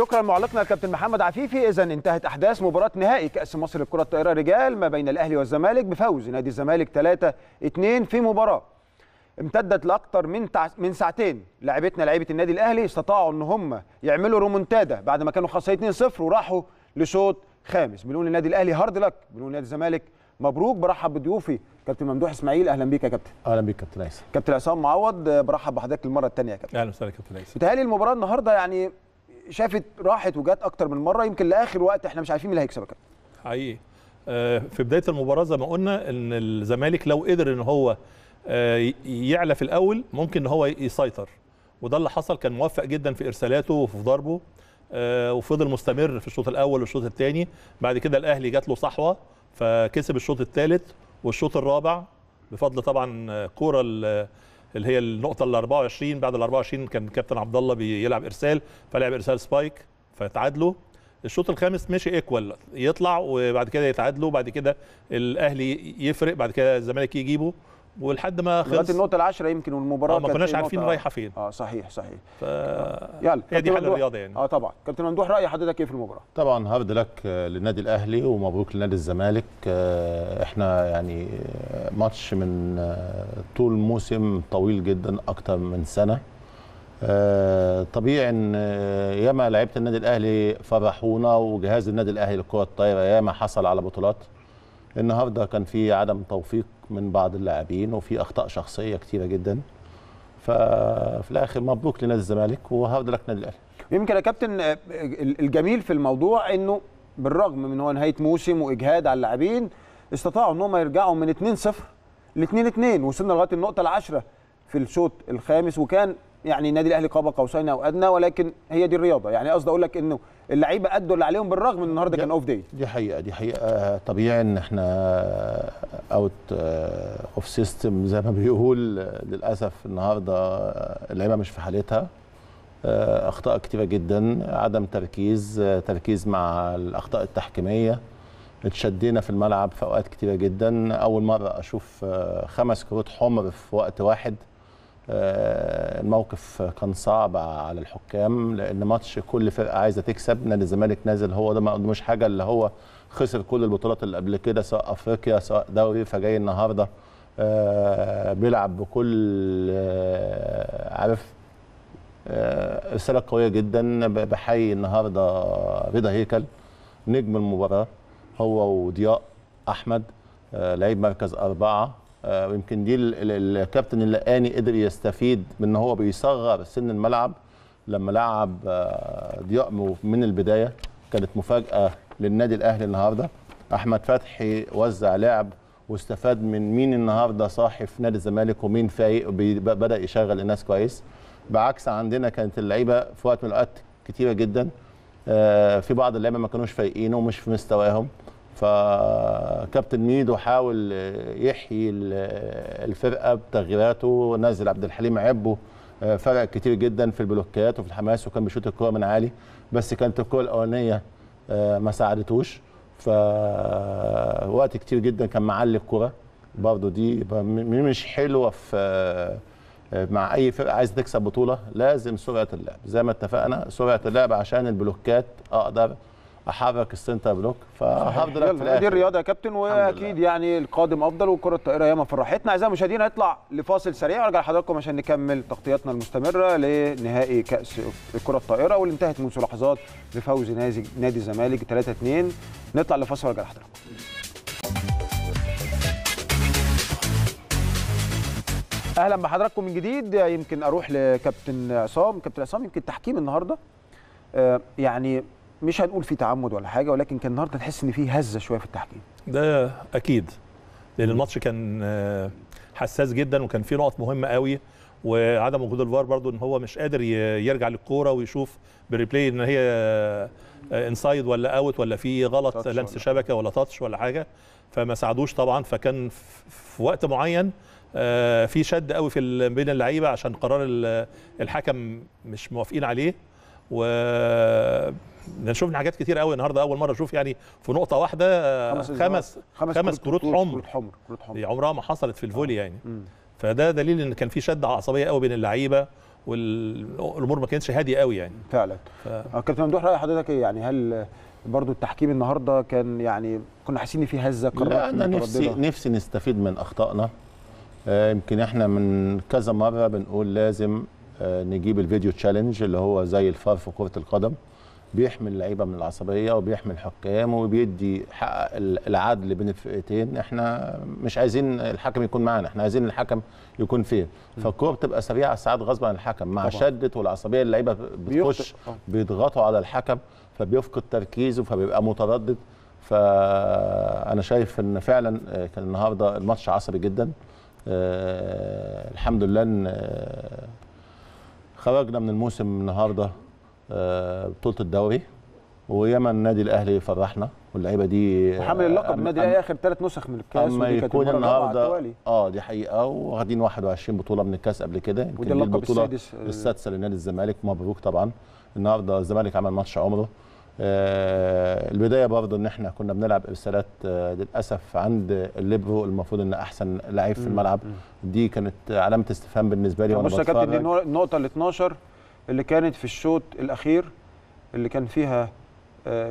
شكرا معلقنا الكابتن محمد عفيفي. اذا انتهت احداث مباراه نهائي كاس مصر لكره الطائره رجال ما بين الاهلي والزمالك بفوز نادي الزمالك 3-2 في مباراه امتدت لاكثر من ساعتين. لاعبتنا لعيبه النادي الاهلي استطاعوا ان هم يعملوا رومونتادا بعد ما كانوا خاصين 2-0 وراحوا لشوط خامس. بنقول للنادي الاهلي هارد لك، بنقول لنادي الزمالك مبروك. برحب بضيوفي كابتن ممدوح اسماعيل، اهلا بيك يا كابتن. اهلا بيك كابتن عيسى. كابتن عصام معوض، برحب بحضرتك المره الثانيه يا كابتن. اهلا وسهلا كابتن عيسى. بتهيألي المباراه النهارده يعني شافت راحت وجات اكتر من مره، يمكن لاخر وقت احنا مش عارفين مين اللي هيكسب يا كابتن. حقيقي في بدايه المباراه زي ما قلنا ان الزمالك لو قدر ان هو يعلى في الاول ممكن ان هو يسيطر، وده اللي حصل. كان موفق جدا في ارسالاته وفي ضربه وفضل مستمر في الشوط الاول والشوط الثاني. بعد كده الاهلي جات له صحوه فكسب الشوط الثالث والشوط الرابع بفضل طبعا كوره اللي هي النقطه ال 24. بعد ال 24 كان كابتن عبد الله بيلعب ارسال فلعب ارسال سبايك فتعادلوا. الشوط الخامس ماشي ايكوال، يطلع وبعد كده يتعادلوا، بعد كده الاهلي يفرق، بعد كده الزمالك يجيبه، ولحد ما خلصت النقطه ال10 يمكن. والمباراه ما كناش عارفين رايحه فين. صحيح. يلا هي دي حاله الرياضه يعني. طبعا كابتن ممدوح، راي حضرتك ايه في المباراه؟ طبعا هارد لك للنادي الاهلي ومبروك لنادي الزمالك. احنا يعني ماتش من طول موسم طويل جدا اكتر من سنه. طبيعي ان ياما لعيبه النادي الاهلي فرحونا وجهاز النادي الاهلي للكره الطايره ياما حصل على بطولات. النهارده كان في عدم توفيق من بعض اللاعبين وفي اخطاء شخصيه كتيره جدا، ففي الاخر مبروك لنادي الزمالك وهارد لك نادي الاهلي. يمكن يا كابتن الجميل في الموضوع انه بالرغم من هو نهايه موسم واجهاد على اللاعبين استطاعوا ان هم يرجعوا من 2-0 ل 2-2. وصلنا لغايه النقطه ال10 في الشوط الخامس، وكان يعني النادي الاهلي قاب قوسين او ادنى، ولكن هي دي الرياضه. يعني قصدي اقول لك انه اللعيبه ادوا اللي عليهم بالرغم ان النهارده كان اوف داي. دي حقيقه. طبيعي ان احنا اوت اوف سيستم زي ما بيقول. للاسف النهارده اللعيبه مش في حالتها، اخطاء كتيره جدا، عدم تركيز مع الاخطاء التحكيميه. اتشدينا في الملعب في اوقات كتيره جدا. اول مره اشوف 5 كروت حمر في وقت واحد. الموقف كان صعب على الحكام لان ماتش كل فرقه عايزه تكسب. نادي الزمالك نازل هو ده ما قدموش حاجه، اللي هو خسر كل البطولات اللي قبل كده سواء افريقيا سواء دوري، فجاي النهارده بيلعب بكل عارف رساله قويه جدا. بحيي النهارده رضا هيكل نجم المباراه، هو وضياء احمد لعيب مركز 4. ويمكن دي الكابتن اللقاني قدر يستفيد من ان هو بيصغر سن الملعب لما لعب ضياء من البدايه. كانت مفاجاه للنادي الاهلي النهارده. احمد فتحي وزع لعب واستفاد من مين النهارده صاحي في نادي الزمالك ومين فايق وبدا يشغل الناس كويس. بعكس عندنا كانت اللعيبه في وقت من الاوقات كتيره جدا في بعض اللعيبه ما كانوش فايقين ومش في مستواهم. فكابتن ميدو حاول يحيي الفرقه بتغييراته، نزل عبد الحليم عبه فرق كتير جدا في البلوكات وفي الحماس، وكان بيشوط الكوره من عالي، بس كانت الكوره الاولانيه ما ساعدتوش. فوقت كتير جدا كان معلي الكوره برضه. دي مش حلوه في مع اي فرقه عايزه تكسب بطوله. لازم سرعه اللعب زي ما اتفقنا، سرعه اللعب عشان البلوكات اقدر احرك السنتر بلوك. فهارد لك في الاخر. دي الرياضه يا كابتن، واكيد يعني القادم افضل والكره الطائره ياما فرحتنا. اعزائي المشاهدين هنطلع لفاصل سريع وارجع لحضراتكم عشان نكمل تغطياتنا المستمره لنهائي كاس الكره الطائره واللي انتهت منذ لحظات بفوز نادي الزمالك 3-2. نطلع لفاصل وارجع لحضراتكم. اهلا بحضراتكم من جديد. يمكن اروح لكابتن عصام. كابتن عصام، يمكن تحكيم النهارده يعني مش هنقول في تعمد ولا حاجه، ولكن كان النهارده تحس ان في هزه شويه في التحكيم. ده اكيد لان الماتش كان حساس جدا وكان في نقط مهمه قوي، وعدم وجود الفار برضو ان هو مش قادر يرجع للكوره ويشوف بالريبلاي ان هي انسايد ولا اوت ولا في غلط لمس شبكه ولا تاتش ولا حاجه، فما ساعدوش طبعا. فكان في وقت معين في شد قوي في بين اللعيبه عشان قرار الحكم مش موافقين عليه. و شفنا حاجات كتير قوي النهارده. اول مره اشوف يعني في نقطه واحده خمس كروت حمر عمرها ما حصلت في الفولي يعني. فده دليل ان كان في شد عصبيه قوي بين اللعيبه والامور ما كانتش هاديه قوي يعني فعلا. كابتن ممدوح، راي حضرتك ايه؟ يعني هل برضو التحكيم النهارده كان يعني كنا حاسين ان في هزه قرارات؟ لا، انا نفسي نستفيد من اخطائنا. يمكن احنا من كذا مره بنقول لازم نجيب الفيديو تشالنج اللي هو زي الفار في كره القدم، بيحمي اللعيبه من العصبيه وبيحمي الحكام وبيدي حق العدل بين الفرقتين. احنا مش عايزين الحكم يكون معانا، احنا عايزين الحكم يكون فين. فالكوره بتبقى سريعه ساعات غصب عن الحكم مع شده والعصبيه، اللعيبه بتخش بيضغطوا على الحكم فبيفقد تركيزه فبيبقى متردد. فانا شايف ان فعلا كان النهارده الماتش عصبي جدا. الحمد لله ان خرجنا من الموسم النهارده بطولة الدوري، وياما النادي الاهلي فرحنا واللعيبه دي حامل اللقب النادي الاهلي اخر 3 نسخ من الكاس، ودي كانت النهارده دي حقيقه، واخدين 21 بطوله من الكاس قبل كده، ودي البطوله السادسه لنادي الزمالك. مبروك طبعا. النهارده الزمالك عمل ماتش عمره. البدايه برضه ان احنا كنا بنلعب ارسالات للاسف عند الليبرو، المفروض ان احسن لعيب في الملعب. دي كانت علامه استفهام بالنسبه لي. بص يا كابتن، دي النقطه ال 12 اللي كانت في الشوط الاخير اللي كان فيها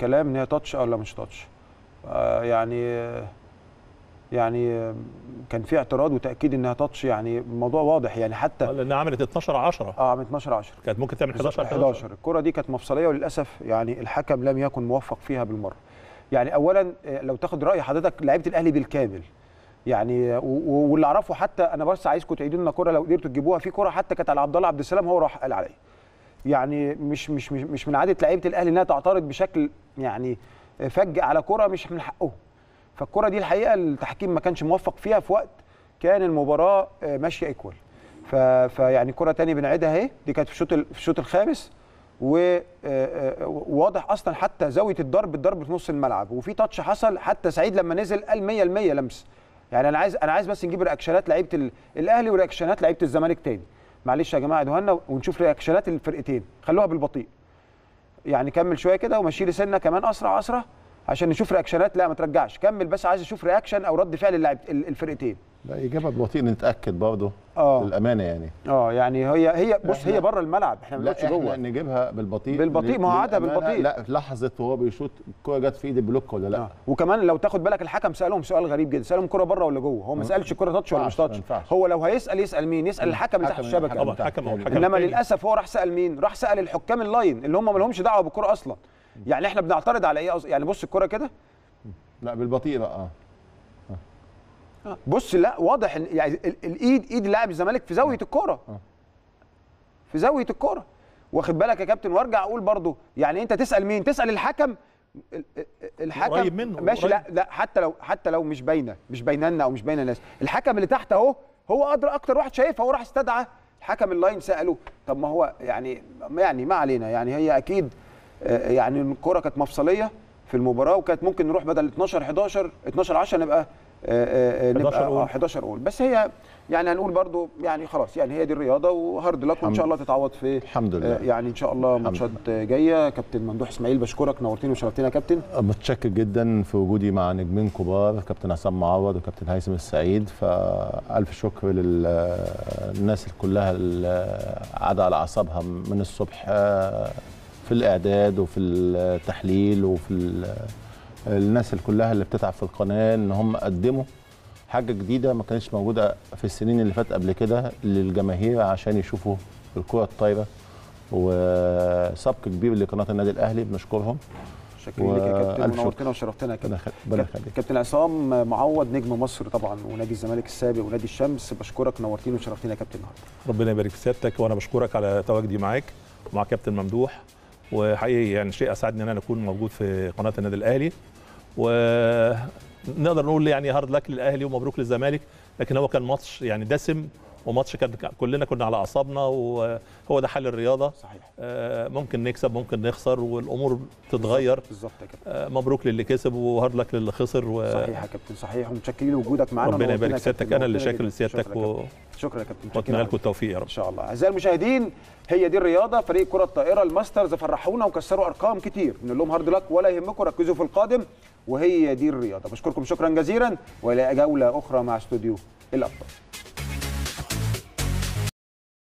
كلام ان هي تاتش او لا مش تاتش. يعني كان في اعتراض وتاكيد انها تاتش، يعني الموضوع واضح يعني. حتى لانها عملت 12-10. عملت 12-10، كانت ممكن تعمل 11-11. الكره دي كانت مفصليه وللاسف يعني الحكم لم يكن موفق فيها بالمره. يعني اولا لو تاخد راي حضرتك لعيبه الاهلي بالكامل يعني، واللي اعرفه حتى انا بس عايزكم تعيدوا لنا كره لو قدرتوا تجيبوها. في كره حتى كانت على عبد الله، عبد السلام هو راح قال عليا. يعني مش من عاده لعيبه الاهلي انها تعترض بشكل يعني فج على كره مش من حقهم. فالكره دي الحقيقه التحكيم ما كانش موفق فيها في وقت كان المباراه ماشيه ايكوال. فيعني كره ثاني بنعيدها اهي، دي كانت في الشوط الخامس، وواضح اصلا حتى زاويه الضرب في نص الملعب، وفي تاتش حصل. حتى سعيد لما نزل قال 100% لمس. يعني انا عايز بس نجيب رياكشنات لعيبه الاهلي ورياكشنات لعيبه الزمالك تاني. معلش يا جماعه دهنا، ونشوف رياكشنات الفرقتين، خلوها بالبطيء. يعني كمل شويه كده ومشي لي سنه كمان اسرع عشان نشوف رياكشنات. لا ما ترجعش، كمل بس، عايز اشوف رياكشن او رد فعل اللاعب الفرقتين. لا اجابه ببطيء نتاكد برضه للامانه يعني. يعني هي بص، هي بره الملعب، احنا ما بنقعدش جوه. لا احنا نجيبها بالبطيء، ما هو عادها بالبطيء. لا لحظه وهو بيشوط الكوره جت في ايد البلوك ولا لا. وكمان لو تاخد بالك الحكم سالهم سؤال غريب جدا، سالهم كوره بره ولا جوه. هو ما سالش كوره تاتش ولا مش تاتش. هو لو هيسال يسال مين؟ يسال الحكم اللي تحت الشبكه. انما للاسف هو راح سال مين؟ راح سال الحكام اللاين اللي هم ما لهمش دعوه بالكوره اصلا. يعني احنا بنعترض على ايه يعني؟ بص الكرة كده، لا بالبطيء بقى. بص، لا واضح يعني ايد لاعب الزمالك في زاويه الكرة، في زاويه الكرة، واخد بالك يا كابتن. وارجع اقول برضو يعني انت تسال مين؟ تسال الحكم. الحكم قريب منه ماشي. لا حتى لو مش باينه لنا او مش باينه الناس، الحكم اللي تحت اهو هو قادر اكتر واحد شايفها. هو راح استدعى الحكم اللاين ساله. طب ما هو يعني ما علينا. يعني هي اكيد يعني الكرة كانت مفصلية في المباراة، وكانت ممكن نروح بدل 12-11 نبقى 11 جول. بس هي يعني هنقول برضو يعني خلاص، يعني هي دي الرياضة وهارد لك، وإن شاء الله تتعوض في الحمد لله. يعني إن شاء الله ماتشات جاية. كابتن ممدوح اسماعيل بشكرك، نورتني وشرفتنا يا كابتن. متشكر جدا في وجودي مع نجمين كبار، كابتن عصام معوض وكابتن هيثم السعيد. فألف شكر للناس كلها اللي قاعدة على أعصابها من الصبح في الاعداد وفي التحليل، وفي الناس كلها اللي بتتعب في القناه، ان هم قدموا حاجه جديده ما كانتش موجوده في السنين اللي فاتت قبل كده للجماهير، عشان يشوفوا الكره الطايره. وسبق كبير لقناه النادي الاهلي، بنشكرهم. شكرا لك يا كابتن، ونورتنا وشرفتنا يا كابتن. كابتن عصام معوض نجم مصر طبعا، ونادي الزمالك السابق ونادي الشمس، بشكرك، نورتينا وشرفتنا يا كابتن النهارده. ربنا يبارك في سيادتك، وانا بشكرك على تواجدي معاك ومع كابتن ممدوح. وحقيقي يعني شيء اسعدني ان انا اكون موجود في قناه النادي الاهلي، ونقدر نقول يعني هارد لك للاهلي ومبروك للزمالك. لكن هو كان ماتش يعني دسم، وماتش كان كلنا كنا على اعصابنا، وهو ده حل الرياضه. صحيح. ممكن نكسب ممكن نخسر، والامور تتغير. بالظبط يا كابتن. مبروك للي كسب وهارد لك للي خسر. صحيح يا كابتن، صحيح. ومتشكرين لوجودك معانا. ربنا يبارك سيادتك، انا اللي شاكر لسيادتك. شكرا يا كابتن، واتمنى لكم التوفيق يا رب ان شاء الله. اعزائي المشاهدين، هي دي الرياضه. فريق كره الطائره الماسترز فرحونا وكسروا ارقام كتير، بنقول لهم هارد لك ولا يهمكم، ركزوا في القادم، وهي دي الرياضه. بشكركم شكرا جزيلا، والى جوله اخرى مع استوديو الابطال.